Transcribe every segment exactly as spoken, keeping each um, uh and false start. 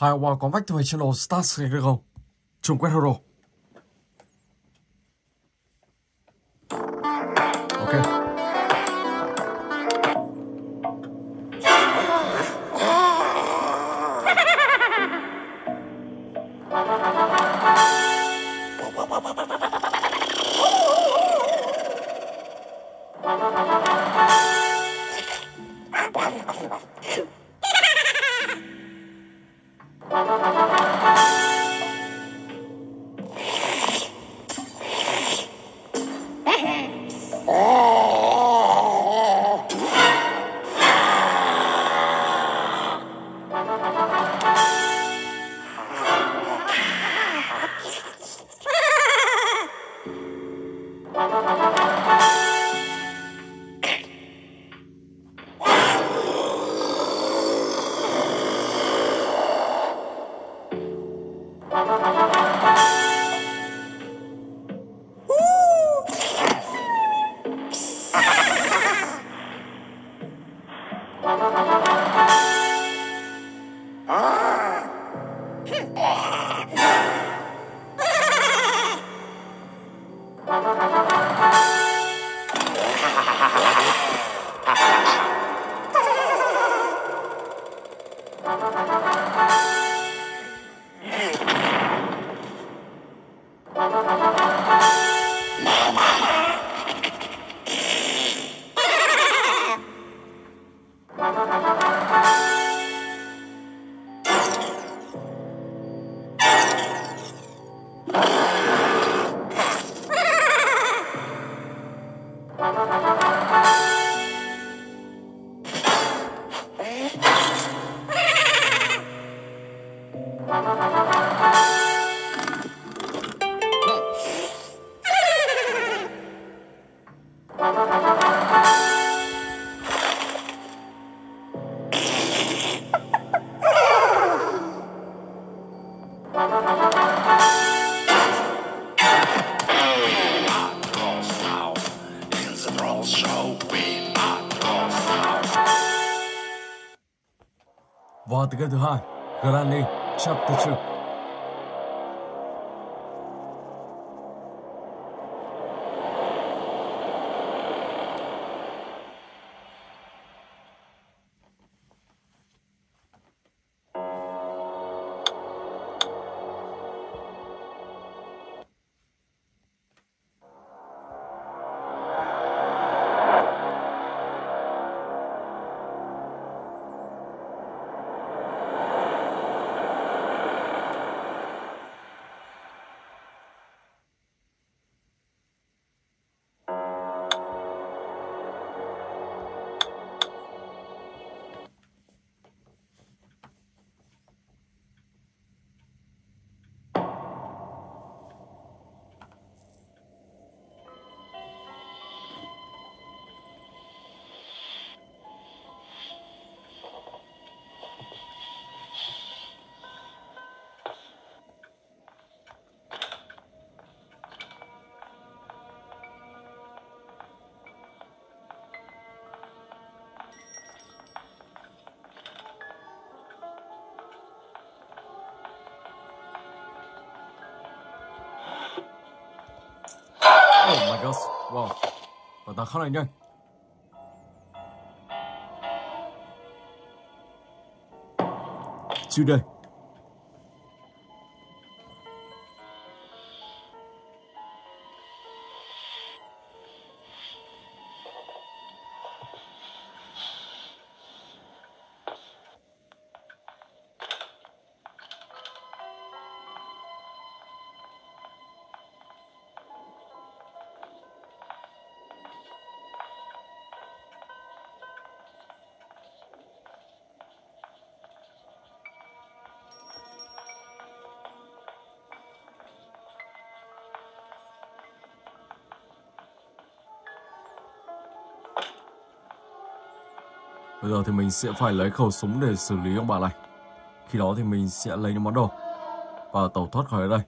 High Wall có vách thời channel Stars hay không? Trường quét hero. Ok. Và từ cái thứ hai, Granny Chapter two. Oh my gosh, wow, và ta khá là nhanh. Chưa đây. Bây giờ thì mình sẽ phải lấy khẩu súng để xử lý ông bà này. Khi đó thì mình sẽ lấy những món đồ và tẩu thoát khỏi đây.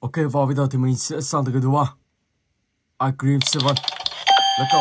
Ok, và bây giờ thì mình sẽ sang tới cái thứ ba, Ice Scream seven. Let's go.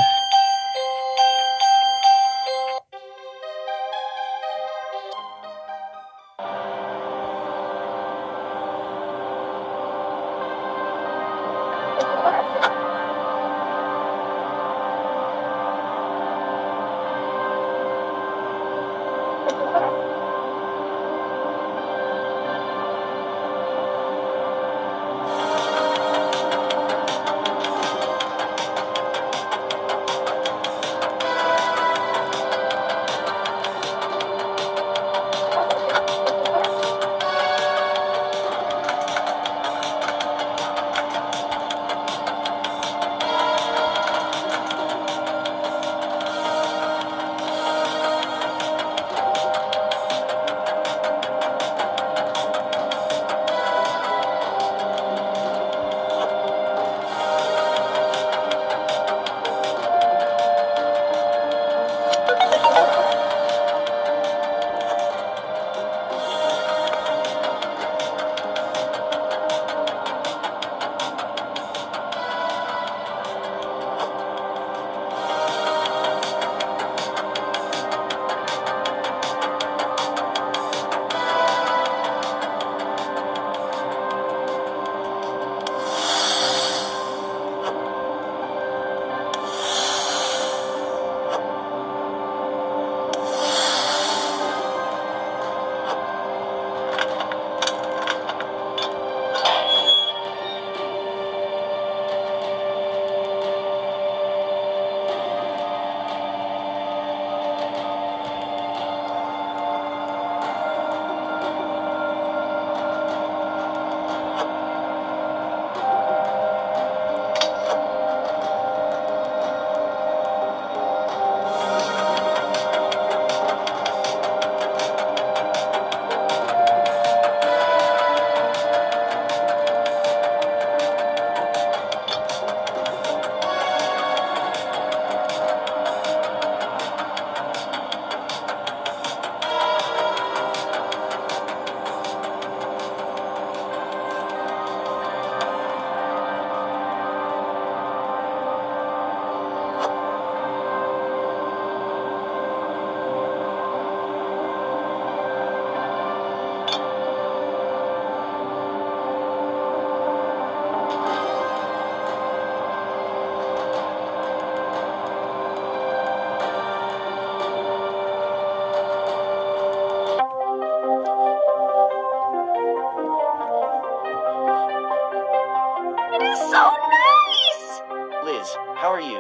guys, how are you?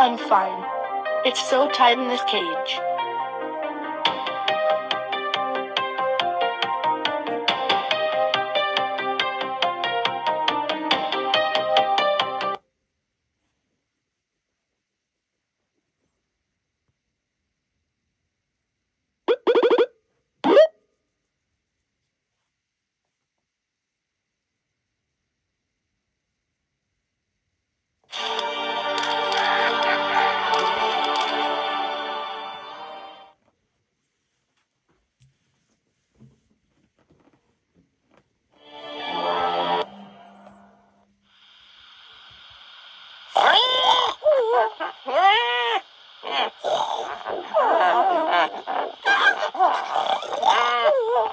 I'm fine. It's so tight in this cage.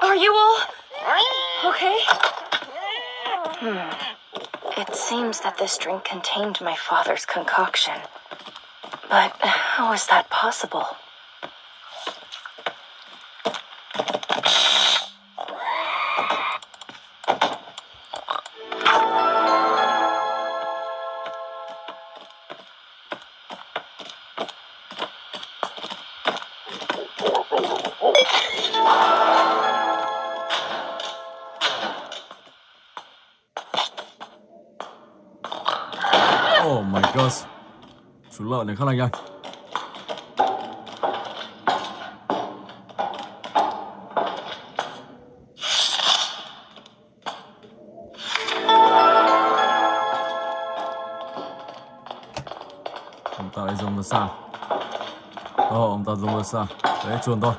Are you all okay? Hmm. It seems that this drink contained my father's concoction. But how is that possible? Oh my gosh, chú lợn này khác anh ơi. Ông ta lại dùng ra xa. Đó, ông ta dùng ra xa. Đấy, chuồn thôi.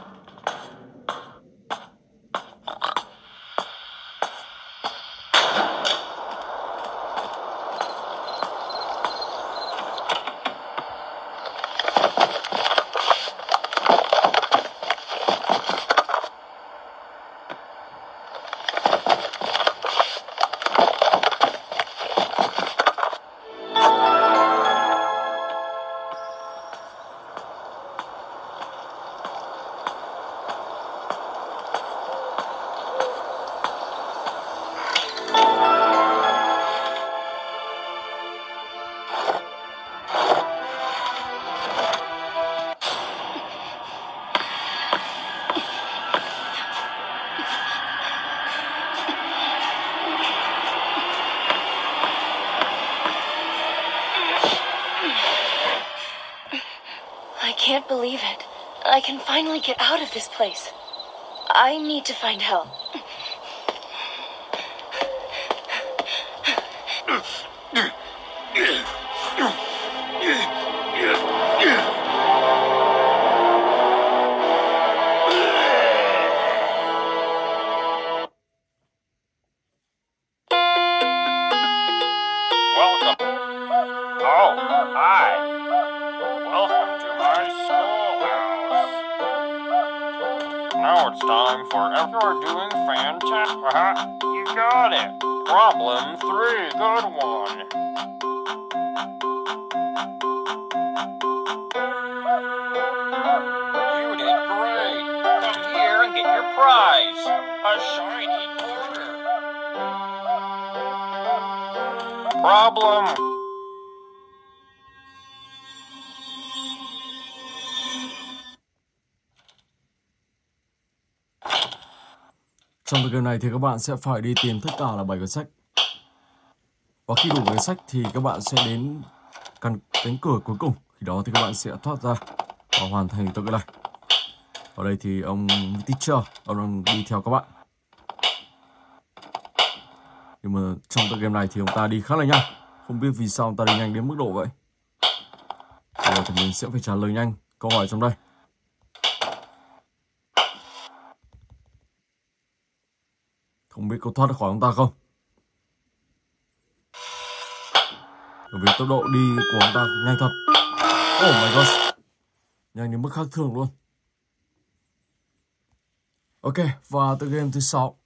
I can't believe it. I can finally get out of this place. I need to find help. Welcome. Oh, hi. Now it's time for if you're doing fantastic. Uh-huh. You got it. Problem three. Good one. You did great. Come here and get your prize. A shiny quarter. Problem. Trong tựa game này thì các bạn sẽ phải đi tìm tất cả là bảy cuốn sách. Và khi đủ cuốn sách thì các bạn sẽ đến cánh cánh cửa cuối cùng. Khi đó thì các bạn sẽ thoát ra và hoàn thành tựa game này. Ở đây thì ông teacher, ông đang đi theo các bạn. Nhưng mà trong tựa game này thì ông ta đi khá là nhanh. Không biết vì sao ông ta đi nhanh đến mức độ vậy. Rồi thì mình sẽ phải trả lời nhanh câu hỏi trong đây. Không biết có thoát khỏi ông ta không? Bởi vì tốc độ đi của ông ta nhanh thật. Oh my gosh, nhanh đến mức khác thường luôn. Ok, và tựa game thứ sáu.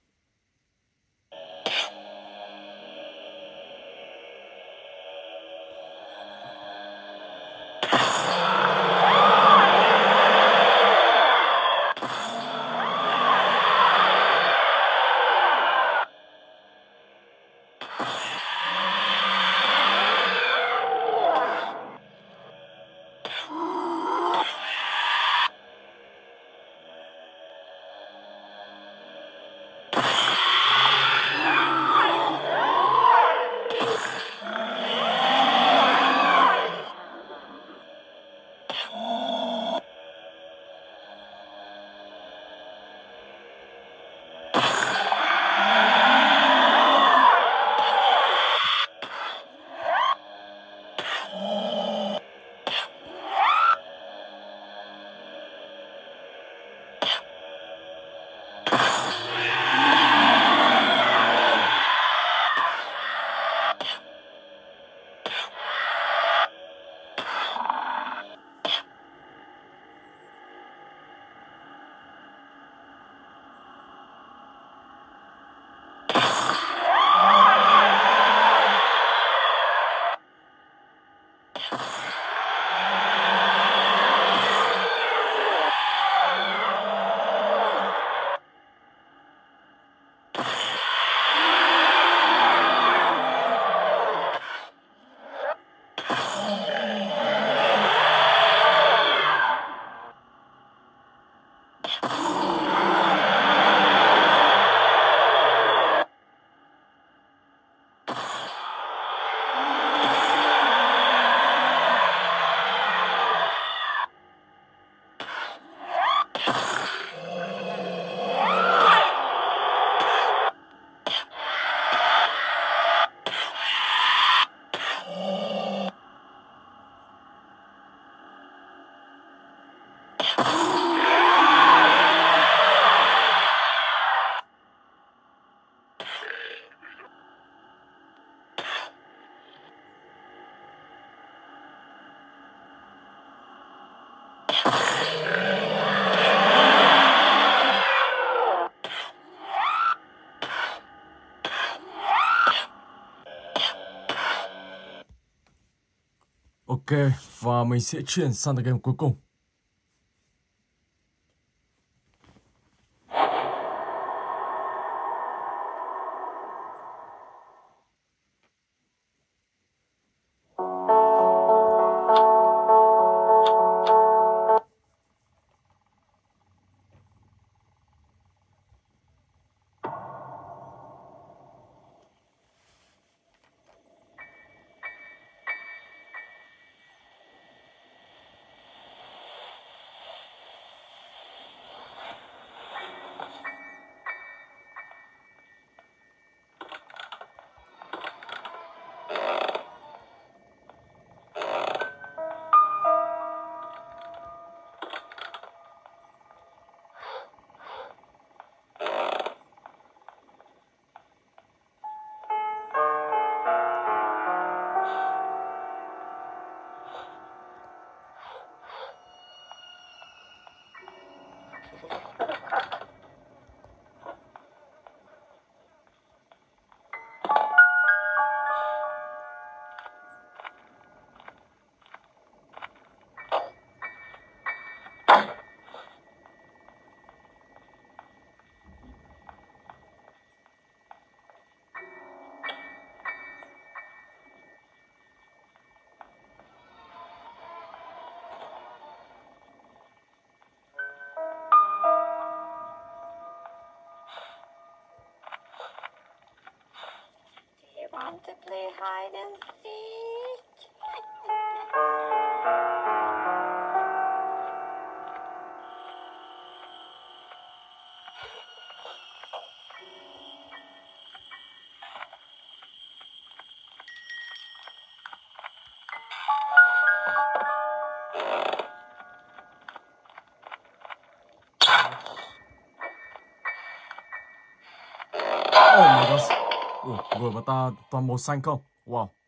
Ok, và mình sẽ chuyển sang tựa game cuối cùng. Want to play hide and seek? Oh my gosh. Ủa, vừa mà ta toàn màu xanh không? Wow.